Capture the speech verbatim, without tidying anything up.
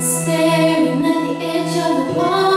staring at the edge of the pond.